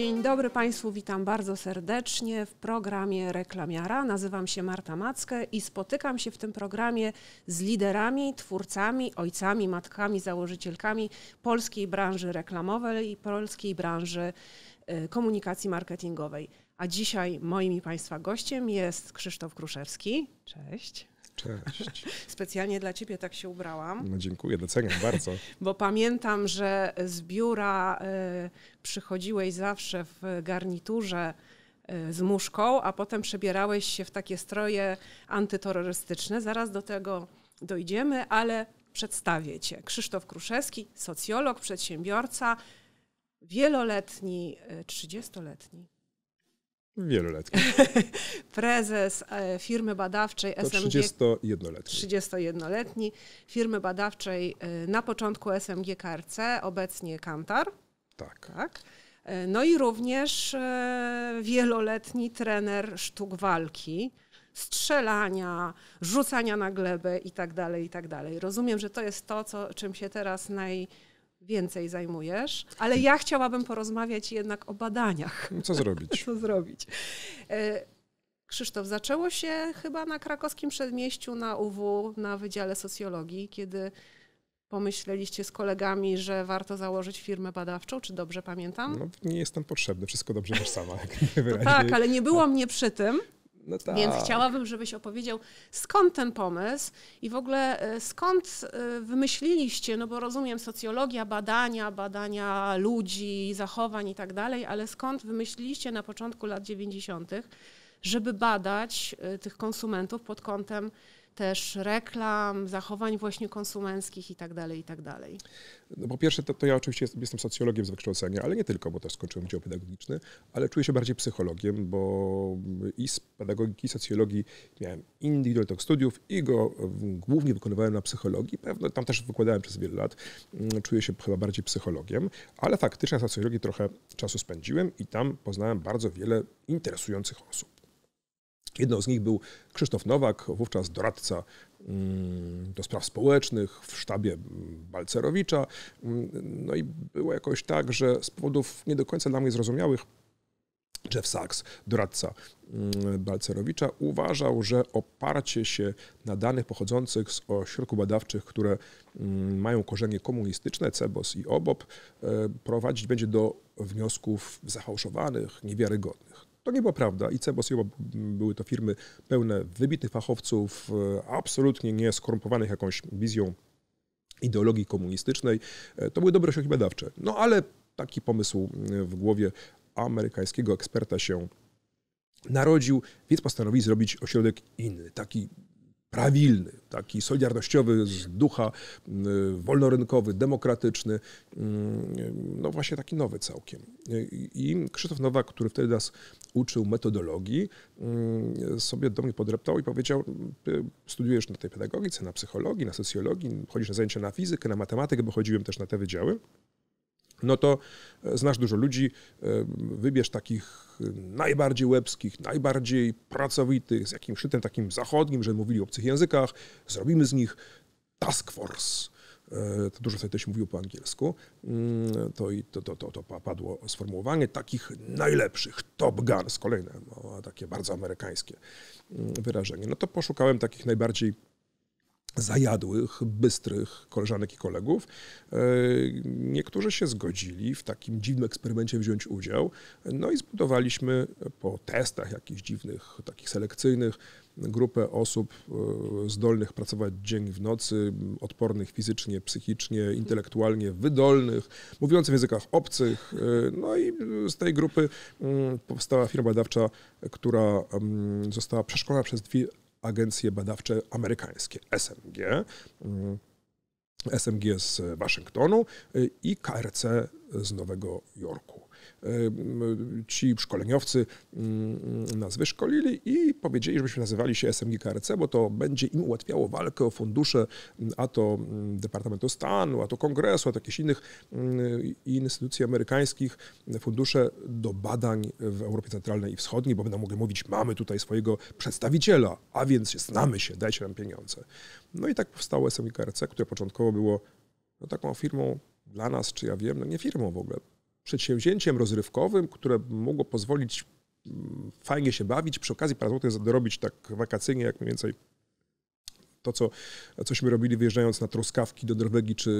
Dzień dobry Państwu, witam bardzo serdecznie w programie Reklamiara. Nazywam się Marta Macke i spotykam się w tym programie z liderami, twórcami, ojcami, matkami, założycielkami polskiej branży reklamowej i polskiej branży komunikacji marketingowej. A dzisiaj moim i Państwa gościem jest Krzysztof Kruszewski. Cześć. Cześć. Specjalnie dla Ciebie tak się ubrałam. No dziękuję, doceniam bardzo. Bo pamiętam, że z biura przychodziłeś zawsze w garniturze z muszką, a potem przebierałeś się w takie stroje antyterrorystyczne. Zaraz do tego dojdziemy, ale przedstawię Cię. Krzysztof Kruszewski, socjolog, przedsiębiorca, wieloletni, 30-letni. Wieloletni. Prezes firmy badawczej SMG... 31-letni firmy badawczej na początku SMG KRC, obecnie Kantar. Tak. No i również wieloletni trener sztuk walki, strzelania, rzucania na glebę itd. Rozumiem, że to jest to, czym się teraz najwięcej zajmujesz, ale ja chciałabym porozmawiać jednak o badaniach. Co zrobić? Co zrobić? Krzysztof, zaczęło się chyba na krakowskim przedmieściu na UW, na Wydziale Socjologii, kiedy pomyśleliście z kolegami, że warto założyć firmę badawczą, czy dobrze pamiętam? No, nie jestem potrzebny, wszystko dobrze masz sama. No tak, ale nie było mnie przy tym. No tak. Więc chciałabym, żebyś opowiedział, skąd ten pomysł i w ogóle skąd wymyśliliście, no bo rozumiem socjologia, badania ludzi, zachowań i tak dalej, ale skąd wymyśliliście na początku lat 90., żeby badać tych konsumentów pod kątem też reklam, zachowań właśnie konsumenckich i tak dalej. No po pierwsze, to ja oczywiście jestem socjologiem z wykształcenia, ale nie tylko, bo też skończyłem dział pedagogiczny, ale czuję się bardziej psychologiem, bo i z pedagogiki, i socjologii miałem indywidualny tok studiów i go głównie wykonywałem na psychologii. Pewno tam też wykładałem przez wiele lat. Czuję się chyba bardziej psychologiem, ale faktycznie na socjologii trochę czasu spędziłem i tam poznałem bardzo wiele interesujących osób. Jedną z nich był Krzysztof Nowak, wówczas doradca do spraw społecznych w sztabie Balcerowicza. No i było jakoś tak, że z powodów nie do końca dla mnie zrozumiałych Jeff Sachs, doradca Balcerowicza, uważał, że oparcie się na danych pochodzących z ośrodków badawczych, które mają korzenie komunistyczne, CBOS i OBOP, prowadzić będzie do wniosków zafałszowanych, niewiarygodnych. To nie była prawda i CBOS i OBOP były to firmy pełne wybitnych fachowców, absolutnie nie skorumpowanych jakąś wizją ideologii komunistycznej. To były dobre ośrodki badawcze. No ale taki pomysł w głowie amerykańskiego eksperta się narodził, więc postanowili zrobić ośrodek inny, taki prawilny, taki solidarnościowy z ducha, wolnorynkowy, demokratyczny, no właśnie taki nowy całkiem. I Krzysztof Nowak, który wtedy nas uczył metodologii, sobie do mnie podreptał i powiedział: studiujesz na tej pedagogice, na psychologii, na socjologii, chodzisz na zajęcia na fizykę, na matematykę, bo chodziłem też na te wydziały. No to znasz dużo ludzi, wybierz takich najbardziej łebskich, najbardziej pracowitych, z jakimś szytem takim zachodnim, że mówili o obcych językach, zrobimy z nich task force. To dużo wtedy się mówiło po angielsku. To padło sformułowanie takich najlepszych, top guns, kolejne, no, takie bardzo amerykańskie wyrażenie. No to poszukałem takich najbardziej zajadłych, bystrych koleżanek i kolegów. Niektórzy się zgodzili w takim dziwnym eksperymencie wziąć udział. No i zbudowaliśmy po testach jakichś dziwnych, takich selekcyjnych, grupę osób zdolnych pracować dzień w nocy, odpornych fizycznie, psychicznie, intelektualnie, wydolnych, mówiących w językach obcych. No i z tej grupy powstała firma badawcza, która została przeszkolona przez dwie agencje badawcze amerykańskie, SMG z Waszyngtonu i KRC z Nowego Jorku. Ci szkoleniowcy nas wyszkolili i powiedzieli, żebyśmy nazywali się SMG KRC, bo to będzie im ułatwiało walkę o fundusze, a to Departamentu Stanu, a to Kongresu, a to jakichś innych instytucji amerykańskich, fundusze do badań w Europie Centralnej i Wschodniej, bo będą mogli mówić, mamy tutaj swojego przedstawiciela, a więc znamy się, dajcie nam pieniądze. No i tak powstało SMG KRC, które początkowo było no, taką firmą dla nas, czy ja wiem, no nie firmą w ogóle, przedsięwzięciem rozrywkowym, które mogło pozwolić fajnie się bawić, przy okazji parę złotych dorobić tak wakacyjnie, jak mniej więcej to, cośmy robili wyjeżdżając na truskawki do Norwegii czy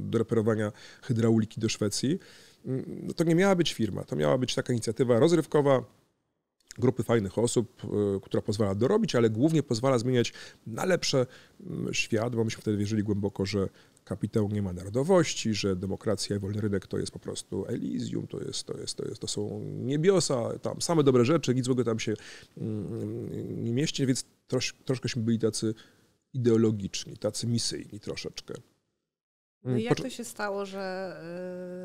do reperowania hydrauliki do Szwecji. No to nie miała być firma, to miała być taka inicjatywa rozrywkowa, grupy fajnych osób, która pozwala dorobić, ale głównie pozwala zmieniać na lepsze świat, bo myśmy wtedy wierzyli głęboko, że kapitał nie ma narodowości, że demokracja i wolny rynek to jest po prostu Elizjum, to są niebiosa, tam same dobre rzeczy, nic złego tam się nie mieści, więc troszkęśmy byli tacy ideologiczni, tacy misyjni troszeczkę. No i jak to się stało, że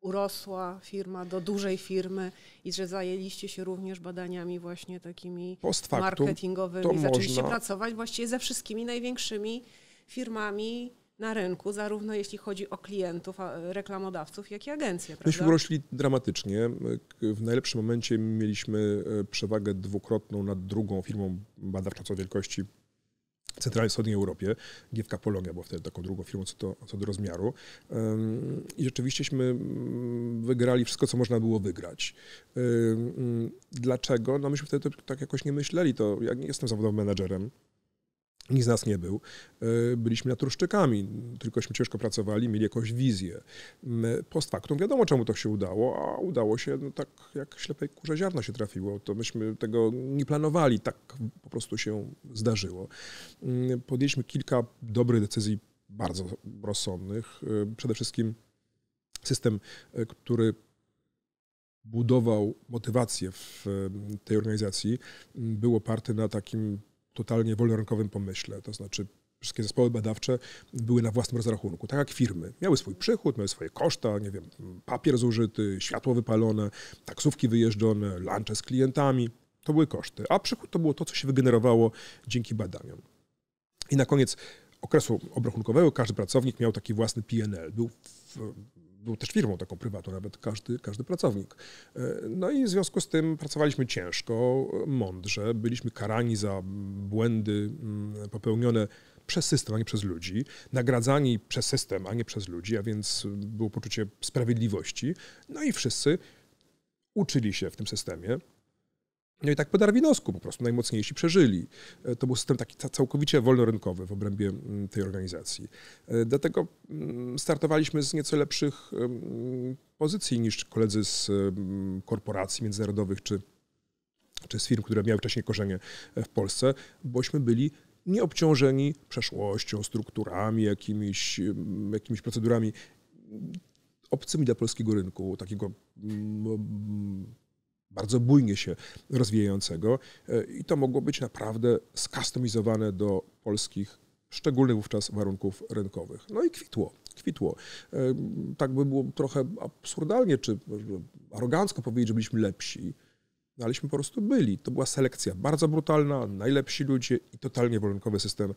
urosła firma do dużej firmy i że zajęliście się również badaniami właśnie takimi marketingowymi? Zaczęliście pracować właściwie ze wszystkimi największymi firmami na rynku, zarówno jeśli chodzi o klientów, reklamodawców, jak i agencje, prawda? Myśmy urośli dramatycznie. W najlepszym momencie mieliśmy przewagę dwukrotną nad drugą firmą badawczą wielkości w centralnej wschodniej Europie. GFK Polonia była wtedy taką drugą firmą co do rozmiaru. I rzeczywiścieśmy wygrali wszystko, co można było wygrać. Dlaczego? No myśmy wtedy tak jakoś nie myśleli. To ja nie jestem zawodowym menadżerem. Nikt z nas nie był. Byliśmy naturszczykami, tylkośmy ciężko pracowali, mieli jakąś wizję. Post factum wiadomo, czemu to się udało, a udało się no, tak jak ślepej kurze ziarno się trafiło. To myśmy tego nie planowali, tak po prostu się zdarzyło. Podjęliśmy kilka dobrych decyzji, bardzo rozsądnych. Przede wszystkim system, który budował motywację w tej organizacji, był oparty na takim totalnie wolnorynkowym pomyśle, to znaczy wszystkie zespoły badawcze były na własnym rozrachunku, tak jak firmy. Miały swój przychód, miały swoje koszta, nie wiem, papier zużyty, światło wypalone, taksówki wyjeżdżone, lunche z klientami. To były koszty, a przychód to było to, co się wygenerowało dzięki badaniom. I na koniec okresu obrachunkowego każdy pracownik miał taki własny P&L. Był też firmą taką prywatną, nawet każdy pracownik. No i w związku z tym pracowaliśmy ciężko, mądrze, byliśmy karani za błędy popełnione przez system, a nie przez ludzi, nagradzani przez system, a nie przez ludzi, a więc było poczucie sprawiedliwości. No i wszyscy uczyli się w tym systemie. No i tak po darwinowsku po prostu najmocniejsi przeżyli. To był system taki całkowicie wolnorynkowy w obrębie tej organizacji. Dlatego startowaliśmy z nieco lepszych pozycji niż koledzy z korporacji międzynarodowych czy z firm, które miały wcześniej korzenie w Polsce, bośmy byli nieobciążeni przeszłością, strukturami, jakimiś procedurami obcymi dla polskiego rynku, takiego bardzo bujnie się rozwijającego i to mogło być naprawdę skustomizowane do polskich, szczególnych wówczas warunków rynkowych. No i kwitło. Tak by było trochę absurdalnie czy arogancko powiedzieć, że byliśmy lepsi, no aleśmy po prostu byli. To była selekcja bardzo brutalna, najlepsi ludzie i totalnie wolnorynkowy system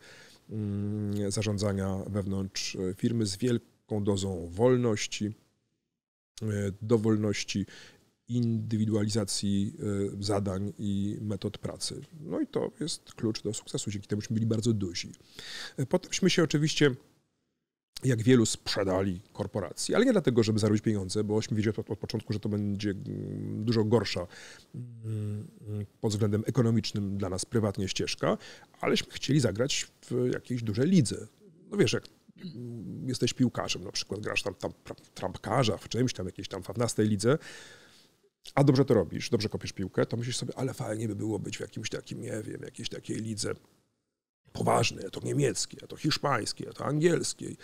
zarządzania wewnątrz firmy z wielką dozą wolności, dowolności, indywidualizacji zadań i metod pracy. No i to jest klucz do sukcesu. Dzięki temuśmy byli bardzo duzi. Potemśmy się oczywiście, jak wielu, sprzedali korporacji, ale nie dlatego, żeby zarobić pieniądze, bo myśmy wiedzieli od początku, że to będzie dużo gorsza pod względem ekonomicznym dla nas prywatnie ścieżka, aleśmy chcieli zagrać w jakiejś dużej lidze. No wiesz, jak jesteś piłkarzem, na przykład grasz tam w trampkarzach, w czymś tam, jakiejś tam fawnastej lidze, a dobrze to robisz, dobrze kopiesz piłkę, to myślisz sobie, ale fajnie by było być w jakimś takim, nie wiem, jakiejś takiej lidze poważnej, a to niemieckiej, a to hiszpańskiej, a to angielskiej,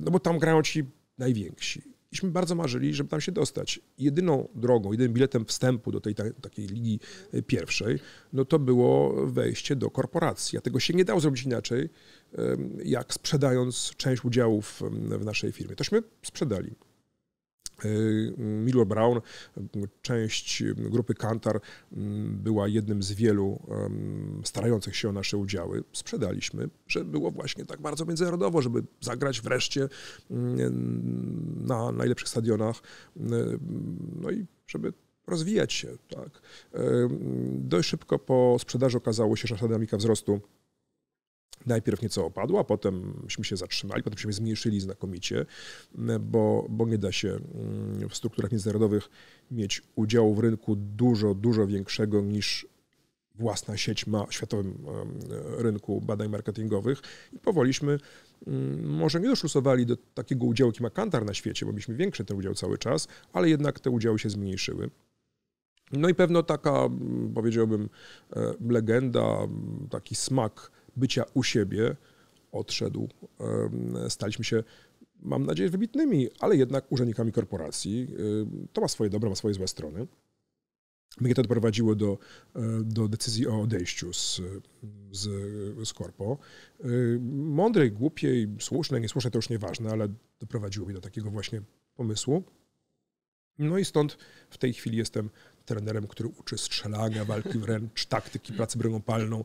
no bo tam grają ci najwięksi. Iśmy bardzo marzyli, żeby tam się dostać. Jedyną drogą, jedynym biletem wstępu do tej takiej ligi pierwszej, no to było wejście do korporacji, a tego się nie dało zrobić inaczej, jak sprzedając część udziałów w naszej firmie. Tośmy sprzedali. Millward Brown, część grupy Kantar, była jednym z wielu starających się o nasze udziały. Sprzedaliśmy, że było właśnie tak bardzo międzynarodowo, żeby zagrać wreszcie na najlepszych stadionach, no i żeby rozwijać się. Tak. Dość szybko po sprzedaży okazało się, że nasza dynamika wzrostu najpierw nieco opadła, potemśmy się zatrzymali, potem się zmniejszyli znakomicie, bo nie da się w strukturach międzynarodowych mieć udziału w rynku dużo większego niż własna sieć ma w światowym rynku badań marketingowych i powoliśmy, może nie doszusowali do takiego udziału, jaki ma Kantar na świecie, bo mieliśmy większy ten udział cały czas, ale jednak te udziały się zmniejszyły. No i pewno taka, powiedziałbym, legenda, taki smak bycia u siebie odszedł. Staliśmy się, mam nadzieję, wybitnymi, ale jednak urzędnikami korporacji. To ma swoje dobre, ma swoje złe strony. Mnie to doprowadziło do decyzji o odejściu z korpo. Mądrej, głupiej, słusznej, niesłusznej to już nieważne, ale doprowadziło mnie do takiego właśnie pomysłu. No i stąd w tej chwili jestem trenerem, który uczy strzelania, walki wręcz, taktyki, pracy bronią palną,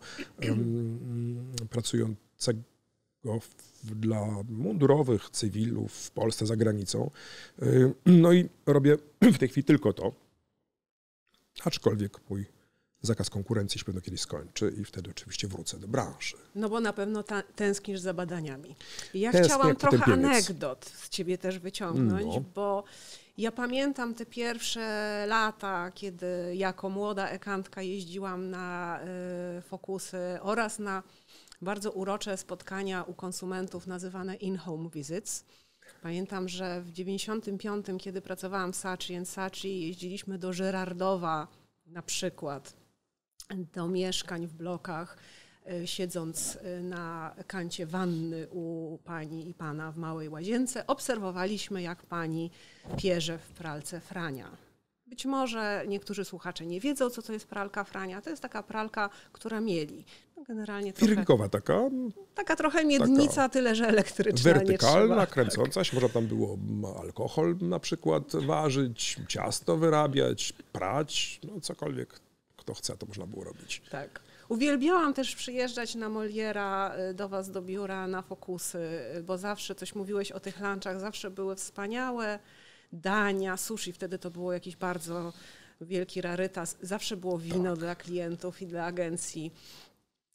pracującego dla mundurowych, cywilów w Polsce, za granicą. No i robię w tej chwili tylko to, aczkolwiek mój zakaz konkurencji się pewno kiedyś skończy i wtedy oczywiście wrócę do branży. No bo na pewno tęsknisz za badaniami. Ja chciałam trochę anegdot z ciebie też wyciągnąć, bo ja pamiętam te pierwsze lata, kiedy jako młoda ekantka jeździłam na fokusy oraz na bardzo urocze spotkania u konsumentów nazywane in-home visits. Pamiętam, że w 95, kiedy pracowałam w Saatchi & Saatchi, jeździliśmy do Żyrardowa na przykład, do mieszkań w blokach, siedząc na kancie wanny u pani i pana w małej łazience, obserwowaliśmy, jak pani pierze w pralce Frania. Być może niektórzy słuchacze nie wiedzą, co to jest pralka Frania. To jest taka pralka, która mieli. No generalnie firmikowa taka. Taka trochę miednica, taka tyle że elektryczna. Wertykalna, nie trzeba, kręcąca się. Może tam było alkohol na przykład ważyć, ciasto wyrabiać, prać. No cokolwiek kto chce, to można było robić. Tak. Uwielbiałam też przyjeżdżać na Moliera do was do biura, na fokusy, bo zawsze coś mówiłeś o tych lunchach, zawsze były wspaniałe dania, sushi, wtedy to było jakiś bardzo wielki rarytas, zawsze było wino dla klientów i dla agencji.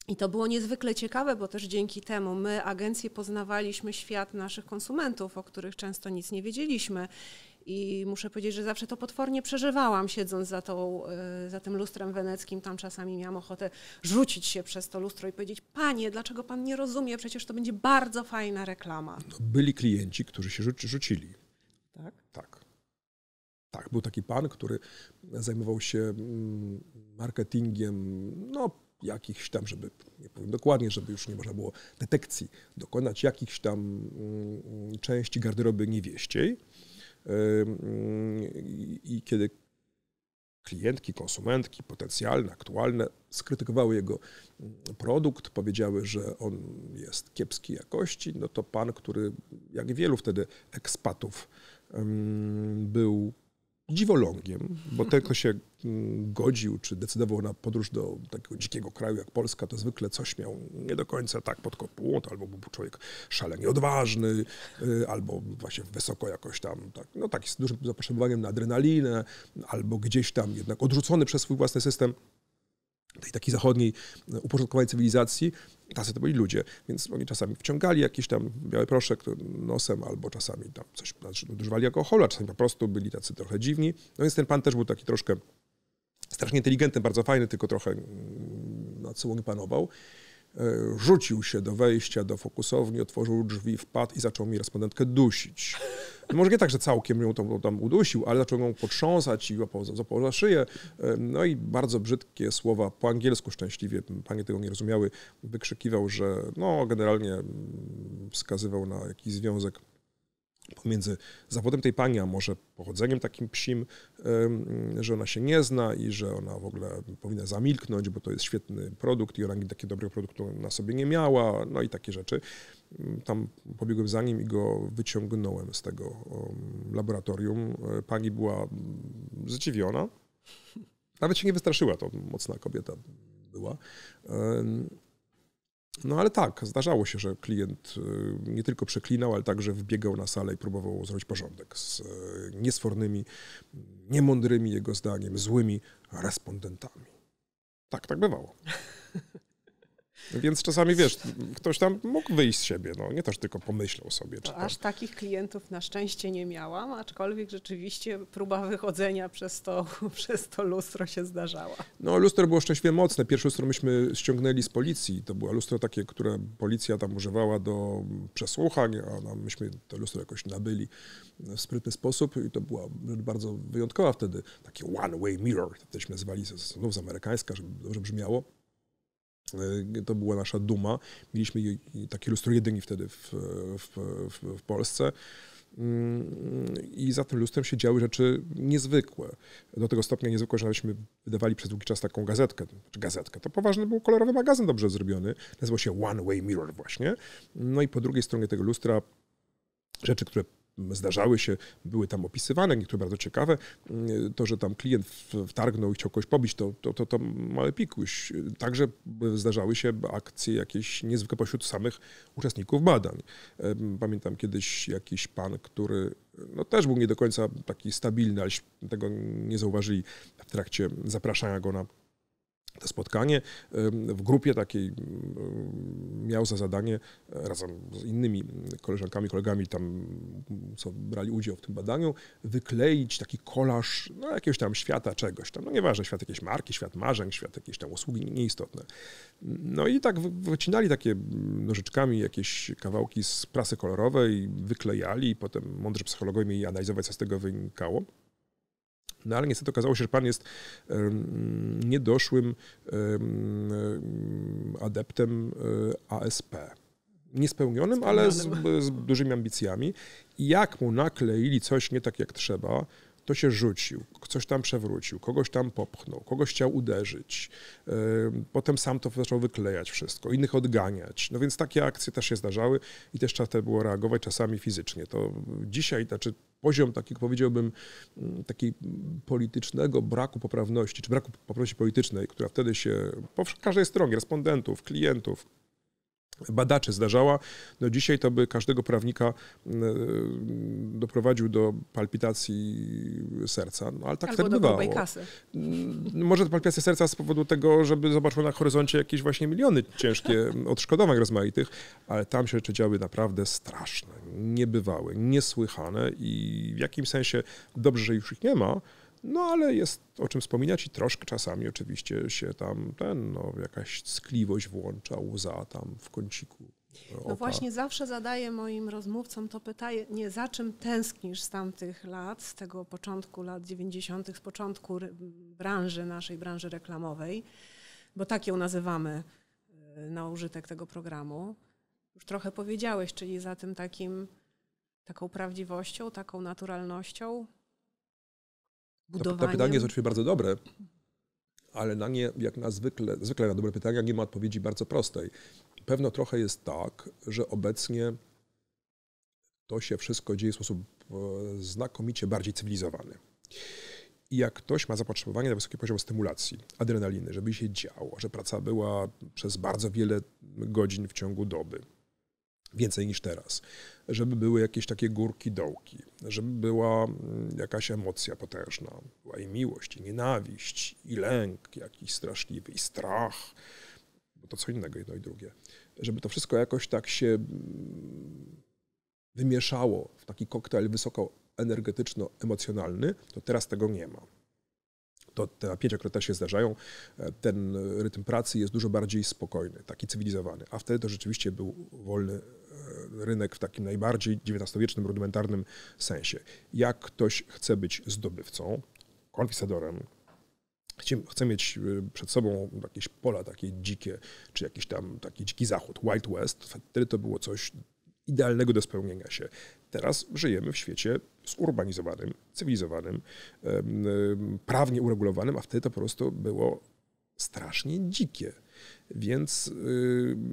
I to było niezwykle ciekawe, bo też dzięki temu my, agencje, poznawaliśmy świat naszych konsumentów, o których często nic nie wiedzieliśmy. I muszę powiedzieć, że zawsze to potwornie przeżywałam, siedząc za tym lustrem weneckim. Tam czasami miałam ochotę rzucić się przez to lustro i powiedzieć: panie, dlaczego pan nie rozumie? Przecież to będzie bardzo fajna reklama. No, byli klienci, którzy się rzucili. Tak? Tak. Był taki pan, który zajmował się marketingiem, no jakichś tam, żeby, nie powiem dokładnie, żeby już nie można było detekcji dokonać jakichś tam części garderoby niewieściej. I kiedy klientki, konsumentki potencjalne, aktualne skrytykowały jego produkt, powiedziały, że on jest kiepskiej jakości, no to pan, który jak wielu wtedy ekspatów był dziwolągiem, bo ten, kto się godził czy decydował na podróż do takiego dzikiego kraju jak Polska, to zwykle coś miał nie do końca tak pod kopułą, to albo był człowiek szalenie odważny, albo właśnie wysoko jakoś tam, tak, no taki z dużym zapotrzebowaniem na adrenalinę, albo gdzieś tam jednak odrzucony przez swój własny system tej takiej zachodniej uporządkowanej cywilizacji, tacy to byli ludzie, więc oni czasami wciągali jakiś tam biały proszek nosem, albo czasami tam coś nadużywali alkoholu, a czasami po prostu byli tacy trochę dziwni. No więc ten pan też był taki troszkę strasznie inteligentny, bardzo fajny, tylko trochę nad sobą nie panował. Rzucił się do wejścia, do fokusowni, otworzył drzwi, wpadł i zaczął mi respondentkę dusić. No może nie tak, że całkiem ją tam udusił, ale zaczął ją potrząsać i złapał za szyję. No i bardzo brzydkie słowa po angielsku, szczęśliwie panie tego nie rozumiały, wykrzykiwał, że no generalnie wskazywał na jakiś związek pomiędzy zawodem tej pani, a może pochodzeniem takim psim, że ona się nie zna i że ona w ogóle powinna zamilknąć, bo to jest świetny produkt i ona nigdy takiego dobrego produktu na sobie nie miała, no i takie rzeczy. Tam pobiegłem za nim i go wyciągnąłem z tego laboratorium. Pani była zdziwiona, nawet się nie wystraszyła, to mocna kobieta była. No ale tak, zdarzało się, że klient nie tylko przeklinał, ale także wbiegał na salę i próbował zrobić porządek z niesfornymi, niemądrymi jego zdaniem, złymi respondentami. Tak bywało. Więc czasami, wiesz, ktoś tam mógł wyjść z siebie, no nie też tylko pomyślał sobie. Czy to aż takich klientów na szczęście nie miałam, aczkolwiek rzeczywiście próba wychodzenia przez to lustro się zdarzała. No lustro było szczęśliwie mocne. Pierwsze lustro myśmy ściągnęli z policji. To było lustro takie, które policja tam używała do przesłuchań, a myśmy to lustro jakoś nabyli w sprytny sposób i to była rzecz bardzo wyjątkowa wtedy. Taki One Way Mirror, to też nazwali znów z amerykańska, żeby dobrze brzmiało. To była nasza duma. Mieliśmy takie lustro jedyni wtedy w Polsce. I za tym lustrem się działy rzeczy niezwykłe. Do tego stopnia niezwykłe, że myśmy wydawali przez długi czas taką gazetkę. To poważny był kolorowy magazyn dobrze zrobiony. Nazywał się One Way Mirror właśnie. No i po drugiej stronie tego lustra rzeczy, które zdarzały się, były tam opisywane, niektóre bardzo ciekawe. To, że tam klient wtargnął i chciał kogoś pobić, to mały pikuś. Także zdarzały się akcje jakieś niezwykłe pośród samych uczestników badań. Pamiętam kiedyś jakiś pan, który no, też był nie do końca taki stabilny, ale tego nie zauważyli w trakcie zapraszania go na to spotkanie. W grupie takiej miał za zadanie razem z innymi koleżankami, kolegami tam, co brali udział w tym badaniu, wykleić taki kolaż no, jakiegoś tam świata czegoś tam. No nieważne, świat jakiejś marki, świat marzeń, świat jakiejś tam usługi, nieistotne. No i tak wycinali takie nożyczkami jakieś kawałki z prasy kolorowej, wyklejali i potem mądrzy psychologowie mieli analizować, co z tego wynikało. No ale niestety okazało się, że pan jest niedoszłym adeptem ASP. Niespełnionym, ale z dużymi ambicjami. I jak mu nakleili coś nie tak jak trzeba, to się rzucił, coś tam przewrócił, kogoś tam popchnął, kogoś chciał uderzyć. Potem sam to zaczął wyklejać wszystko, innych odganiać. No więc takie akcje też się zdarzały i też trzeba było reagować czasami fizycznie. To dzisiaj, znaczy poziom taki, powiedziałbym, takiego politycznego braku poprawności, czy braku poprawności politycznej, która wtedy się po każdej stronie, respondentów, klientów, badaczy zdarzała. No dzisiaj to by każdego prawnika doprowadził do palpitacji serca, no ale tak albo wtedy bywało. Może palpitacja serca z powodu tego, żeby zobaczył na horyzoncie jakieś właśnie miliony ciężkie odszkodowań rozmaitych, ale tam się rzeczy działy naprawdę straszne, niebywałe, niesłychane i w jakimś sensie dobrze, że już ich nie ma, no ale jest o czym wspominać i troszkę czasami oczywiście się tam jakaś ckliwość włącza, łza tam w kąciku. No właśnie zawsze zadaję moim rozmówcom to pytanie, za czym tęsknisz z tamtych lat, z tego początku lat 90., z początku naszej branży reklamowej, bo tak ją nazywamy na użytek tego programu. Już trochę powiedziałeś, czyli za tym taką prawdziwością, taką naturalnością. To pytanie jest oczywiście bardzo dobre, ale na nie, jak na zwykle na dobre pytania, nie ma odpowiedzi bardzo prostej. Pewno trochę jest tak, że obecnie to się wszystko dzieje w sposób znakomicie bardziej cywilizowany. I jak ktoś ma zapotrzebowanie na wysoki poziom stymulacji, adrenaliny, żeby się działo, że praca była przez bardzo wiele godzin w ciągu doby, więcej niż teraz, żeby były jakieś takie górki, dołki, żeby była jakaś emocja potężna, była i miłość, i nienawiść, i lęk jakiś straszliwy, i strach, bo to co innego jedno i drugie. Żeby to wszystko jakoś tak się wymieszało w taki koktajl wysoko energetyczno-emocjonalny, to teraz tego nie ma. To te napięcia, które też się zdarzają, ten rytm pracy jest dużo bardziej spokojny, taki cywilizowany. A wtedy to rzeczywiście był wolny rynek w takim najbardziej XIX-wiecznym, rudymentarnym sensie. Jak ktoś chce być zdobywcą, konkwistadorem, chce mieć przed sobą jakieś pola takie dzikie, czy jakiś tam taki dziki zachód, Wild West, wtedy to było coś idealnego do spełnienia się. Teraz żyjemy w świecie zurbanizowanym, cywilizowanym, prawnie uregulowanym, a wtedy to po prostu było strasznie dzikie. Więc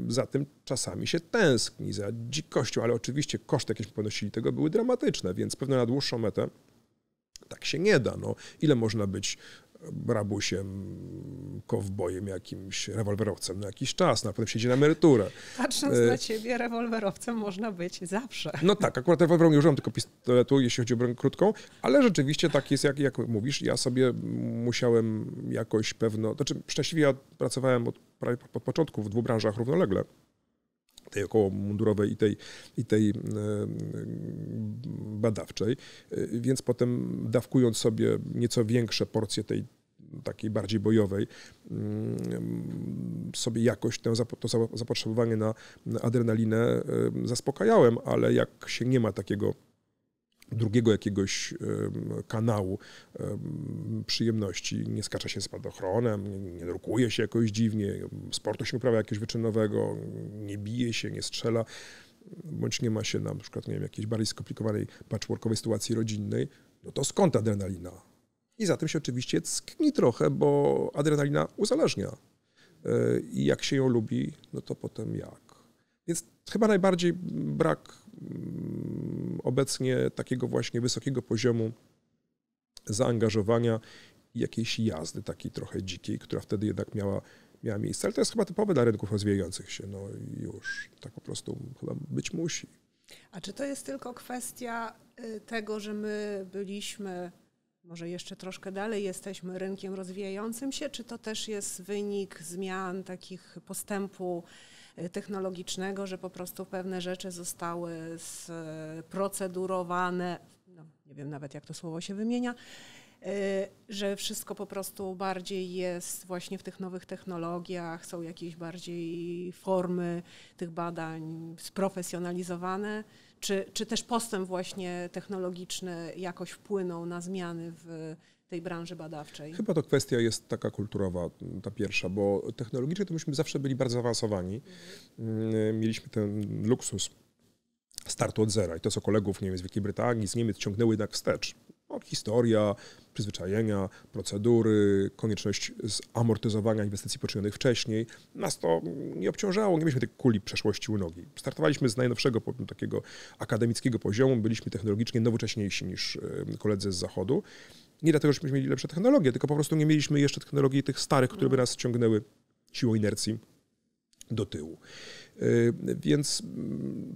za tym czasami się tęskni, za dzikością, ale oczywiście koszty, jakieśmy ponosili tego, były dramatyczne, więc pewno na dłuższą metę tak się nie da. No, ile można być rabusiem, kowbojem, jakimś rewolwerowcem na jakiś czas, na potem siedzi na emeryturę. Patrząc na ciebie, rewolwerowcem można być zawsze. No tak, akurat rewolwerą nie używam, tylko pistoletu, jeśli chodzi o broń krótką, ale rzeczywiście tak jest, jak mówisz. Ja sobie musiałem jakoś pewno, szczęśliwie ja pracowałem od prawie od początku w dwóch branżach równolegle. Tej około mundurowej i tej badawczej. Więc potem dawkując sobie nieco większe porcje tej takiej bardziej bojowej, sobie jakoś to zapotrzebowanie na adrenalinę zaspokajałem, ale jak się nie ma takiego drugiego jakiegoś kanału przyjemności, nie skacza się z spadochronem, nie drukuje się jakoś dziwnie, sportu się uprawia jakiegoś wyczynowego, nie bije się, nie strzela, bądź nie ma się na przykład, nie wiem, jakiejś bardziej skomplikowanej patchworkowej sytuacji rodzinnej, no to skąd adrenalina? I za tym się oczywiście tkni trochę, bo adrenalina uzależnia. I jak się ją lubi, no to potem jak? Więc chyba najbardziej brak obecnie takiego właśnie wysokiego poziomu zaangażowania i jakiejś jazdy takiej trochę dzikiej, która wtedy jednak miała miejsce. Ale to jest chyba typowe dla rynków rozwijających się. No już, tak po prostu chyba być musi. A czy to jest tylko kwestia tego, że my byliśmy... Może jeszcze troszkę dalej jesteśmy rynkiem rozwijającym się, czy to też jest wynik zmian, takich postępu technologicznego, że po prostu pewne rzeczy zostały sprocedurowane, no, nie wiem nawet jak to słowo się wymienia, że wszystko po prostu bardziej jest właśnie w tych nowych technologiach, są jakieś bardziej formy tych badań sprofesjonalizowane. Czy też postęp właśnie technologiczny jakoś wpłynął na zmiany w tej branży badawczej? Chyba to kwestia jest taka kulturowa, ta pierwsza, bo technologicznie to myśmy zawsze byli bardzo zaawansowani. Mieliśmy ten luksus startu od zera i to, co kolegów, nie wiem, z Wielkiej Brytanii, z Niemiec ciągnęły jednak wstecz. No, historia, przyzwyczajenia, procedury, konieczność zamortyzowania inwestycji poczynionych wcześniej. Nas to nie obciążało, nie mieliśmy tej kuli przeszłości u nogi. Startowaliśmy z najnowszego takiego akademickiego poziomu, byliśmy technologicznie nowocześniejsi niż koledzy z zachodu. Nie dlatego, żeśmy mieli lepsze technologie, tylko po prostu nie mieliśmy jeszcze technologii tych starych, które by nas ciągnęły siłą inercji do tyłu. Więc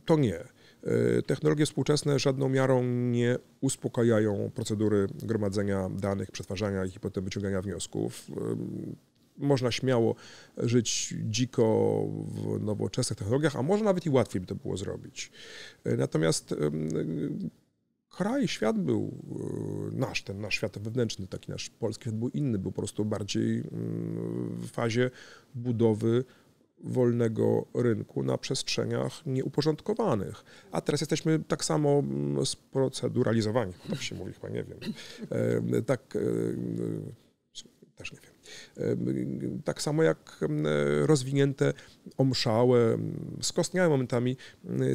to nie. Technologie współczesne żadną miarą nie uspokajają procedury gromadzenia danych, przetwarzania ich i potem wyciągania wniosków. Można śmiało żyć dziko w nowoczesnych technologiach, a może nawet i łatwiej by to było zrobić. Natomiast kraj, świat był nasz, ten nasz świat wewnętrzny, taki nasz polski świat był inny, był po prostu bardziej w fazie budowy wolnego rynku na przestrzeniach nieuporządkowanych. A teraz jesteśmy tak samo sproceduralizowani. Tak się mówi, chyba nie wiem. Też nie wiem. Tak samo jak rozwinięte, omszałe, skostniałe momentami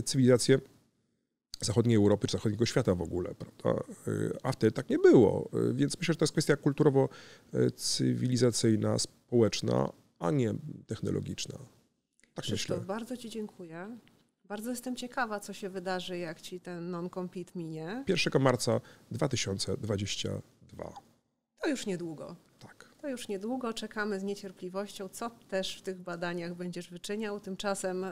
cywilizacje zachodniej Europy czy zachodniego świata w ogóle, prawda? A wtedy tak nie było. Więc myślę, że to jest kwestia kulturowo-cywilizacyjna, społeczna, a nie technologiczna. Tak Krzysztof, myślę. Bardzo Ci dziękuję. Bardzo jestem ciekawa, co się wydarzy, jak Ci ten non-compete minie. 1 marca 2022. To już niedługo. Tak. To już niedługo. Czekamy z niecierpliwością, co też w tych badaniach będziesz wyczyniał. Tymczasem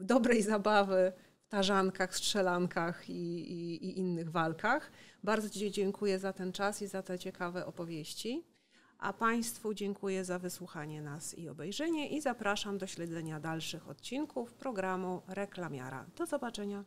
dobrej zabawy w tarzankach, strzelankach i innych walkach. Bardzo Ci dziękuję za ten czas i za te ciekawe opowieści. A Państwu dziękuję za wysłuchanie nas i obejrzenie i zapraszam do śledzenia dalszych odcinków programu Reklamiara. Do zobaczenia.